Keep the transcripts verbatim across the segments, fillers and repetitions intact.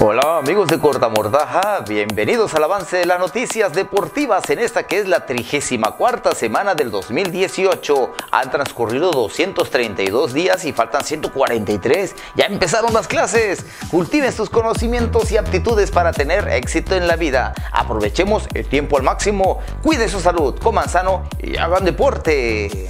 Hola amigos de Cortamortaja, bienvenidos al avance de las noticias deportivas en esta que es la trigésima cuarta semana del dos mil dieciocho. Han transcurrido doscientos treinta y dos días y faltan ciento cuarenta y tres. Ya empezaron las clases. Cultiven sus conocimientos y aptitudes para tener éxito en la vida. Aprovechemos el tiempo al máximo. Cuide su salud, coman sano y hagan deporte.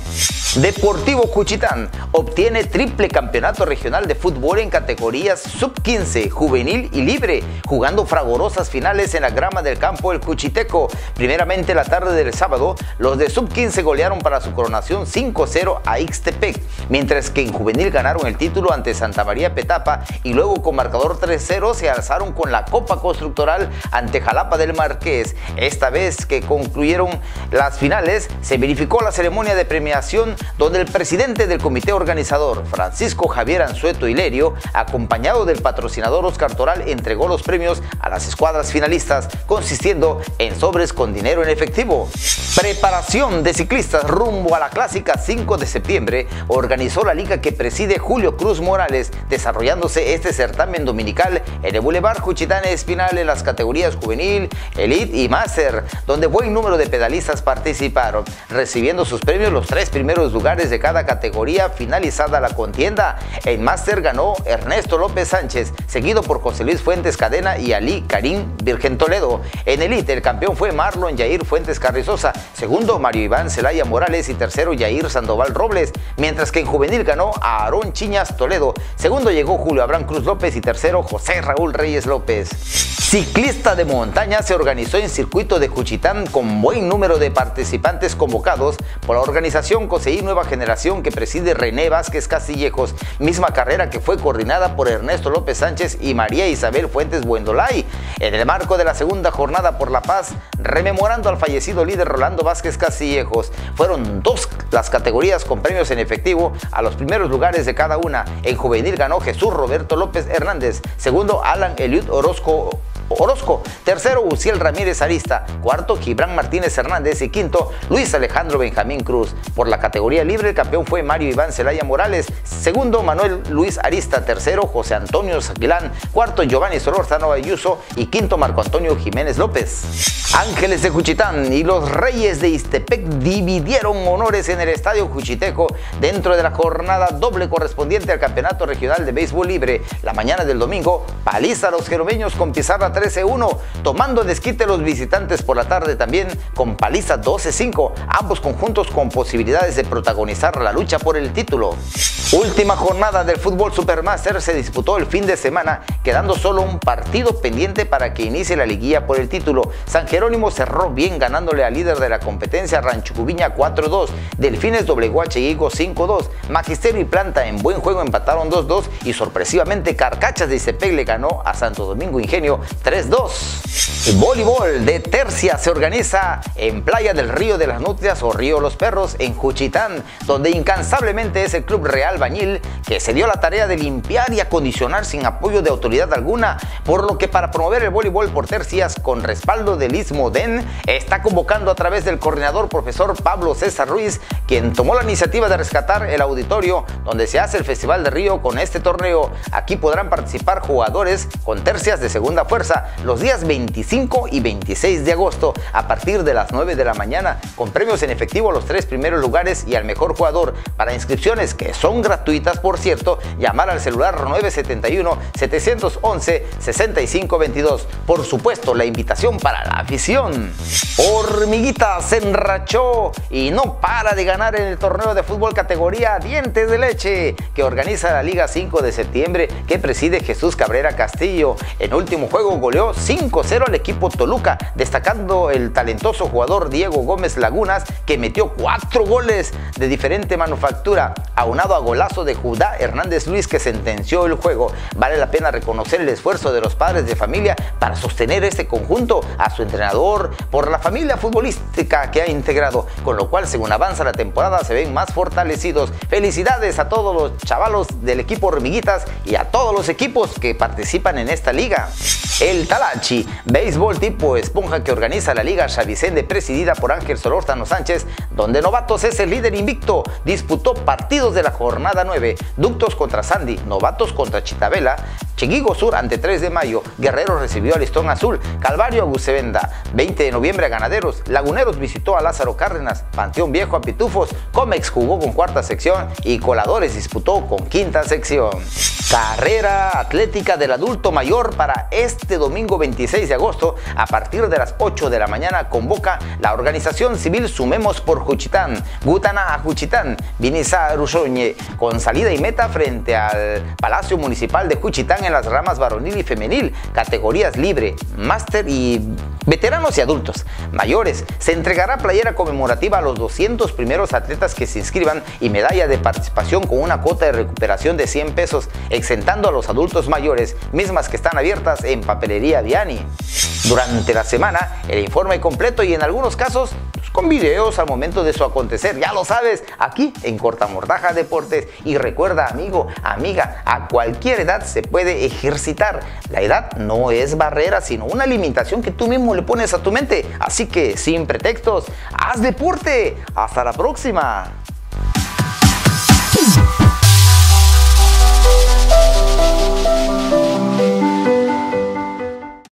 Deportivo Juchitán obtiene triple campeonato regional de fútbol en categorías sub quince, juvenil y Y libre, jugando fragorosas finales en la grama del campo del Juchiteco. Primeramente la tarde del sábado, los de sub quince golearon para su coronación cinco cero a Ixtepec, mientras que en juvenil ganaron el título ante Santa María Petapa y luego con marcador tres cero se alzaron con la Copa Constructoral ante Jalapa del Marqués. Esta vez que concluyeron las finales, se verificó la ceremonia de premiación donde el presidente del comité organizador, Francisco Javier Anzueto Hilerio, acompañado del patrocinador Oscar Torales, entregó los premios a las escuadras finalistas, consistiendo en sobres con dinero en efectivo. Preparación de ciclistas rumbo a la clásica cinco de septiembre organizó la liga que preside Julio Cruz Morales, desarrollándose este certamen dominical en el Boulevard Juchitán Espinal en las categorías juvenil, elite y máster, donde buen número de pedalistas participaron, recibiendo sus premios los tres primeros lugares de cada categoría finalizada la contienda. En máster ganó Ernesto López Sánchez, seguido por José Luis Fuentes Cadena y Ali Karim Virgen Toledo. En elite el campeón fue Marlon Yair Fuentes Carrizosa, segundo Mario Iván Celaya Morales y tercero Yair Sandoval Robles, mientras que en juvenil ganó a Aarón Chiñas Toledo, segundo llegó Julio Abraham Cruz López y tercero José Raúl Reyes López. Ciclista de montaña se organizó en circuito de Juchitán con buen número de participantes convocados por la organización Coseí Nueva Generación que preside René Vázquez Castillejos, misma carrera que fue coordinada por Ernesto López Sánchez y María Isabel Fuentes Buendolay. En el marco de la segunda jornada por la paz, rememorando al fallecido líder Rolando Vázquez Casillejos, fueron dos las categorías con premios en efectivo a los primeros lugares de cada una. En juvenil ganó Jesús Roberto López Hernández, segundo Alan Eliud Orozco, Orozco, tercero Usiel Ramírez Arista, cuarto Gibran Martínez Hernández y quinto Luis Alejandro Benjamín Cruz. Por la categoría libre el campeón fue Mario Iván Celaya Morales, segundo Manuel Luis Arista, tercero José Antonio Zapilán, cuarto Giovanni Solorzano Ayuso y quinto Marco Antonio Jiménez López. Ángeles de Juchitán y los Reyes de Ixtepec dividieron honores en el estadio Juchiteco dentro de la jornada doble correspondiente al campeonato regional de béisbol libre. La mañana del domingo, paliza a los jeromeños con pizarra trece uno, tomando desquite los visitantes por la tarde también con paliza doce cinco, ambos conjuntos con posibilidades de protagonizar la lucha por el título. Última jornada del fútbol Supermaster se disputó el fin de semana, quedando solo un partido pendiente para que inicie la liguilla por el título. San Jerónimo cerró bien ganándole al líder de la competencia Rancho Cubiña cuatro dos, Delfines doblegó a Cheguigo cinco dos, Magisterio y Planta en buen juego empataron dos dos y sorpresivamente Carcachas de Ixtepec le ganó a Santo Domingo Ingenio tres dos. Voleibol de tercia se organiza en Playa del Río de las Nutrias o Río Los Perros en Juchitán, donde incansablemente es el Club Real Bañil que se dio la tarea de limpiar y acondicionar sin apoyo de autoridad alguna, por lo que para promover el voleibol por tercias con respaldo del Istmo D E N está convocando a través del coordinador profesor Pablo César Ruiz, quien tomó la iniciativa de rescatar el auditorio donde se hace el Festival de Río con este torneo. Aquí podrán participar jugadores con tercias de segunda fuerza los días veinticinco y veintiséis de agosto a partir de las nueve de la mañana, con premios en efectivo a los tres primeros lugares y al mejor jugador. Para inscripciones, que son gratuitas por cierto, llamar al celular nueve siete uno, siete once, sesenta y cinco veintidós. Por supuesto, la invitación para la afición. Hormiguita se enrachó y no para de ganar en el torneo de fútbol categoría Dientes de Leche que organiza la Liga cinco de septiembre que preside Jesús Cabrera Castillo. En último juego goleó cinco cero al equipo Toluca, destacando el talentoso jugador Diego Gómez Lagunas, que metió cuatro goles de diferente manufactura, aunado a golazo de Judá Hernández Luis, que sentenció el juego. Vale la pena reconocer el esfuerzo de los padres de familia para sostener este conjunto, a su entrenador, por la familia futbolística que ha integrado, con lo cual según avanza la temporada se ven más fortalecidos. Felicidades a todos los chavalos del equipo Hormiguitas y a todos los equipos que participan en esta liga. El Talachi, béisbol tipo esponja que organiza la Liga Chavicende presidida por Ángel Solórzano Sánchez, donde Novatos es el líder invicto, disputó partidos de la jornada nueve, Ductos contra Sandy, Novatos contra Chitabela, Chiquigo Sur ante tres de mayo, Guerrero recibió a Listón Azul, Calvario a Bucevenda, veinte de noviembre a Ganaderos, Laguneros visitó a Lázaro Cárdenas, Panteón Viejo a Pitufos, Comex jugó con cuarta sección y Coladores disputó con quinta sección. Carrera atlética del adulto mayor para este domingo veintiséis de agosto a partir de las ocho de la mañana convoca la organización civil Sumemos por Juchitán, Gutana a Juchitán, Vinizá Rusoñe, con salida y meta frente al Palacio Municipal de Juchitán en las ramas varonil y femenil, categorías libre, máster y veteranos y adultos mayores. Se entregará playera conmemorativa a los doscientos primeros atletas que se inscriban y medalla de participación con una cuota de recuperación de cien pesos, exentando a los adultos mayores, mismas que están abiertas en Papelería Viani. Durante la semana, el informe completo y en algunos casos con videos al momento de su acontecer, ya lo sabes, aquí en Cortamortaja Deportes. Y recuerda, amigo, amiga, a cualquier edad se puede ejercitar, la edad no es barrera sino una limitación que tú mismo le pones a tu mente, así que sin pretextos, haz deporte, hasta la próxima.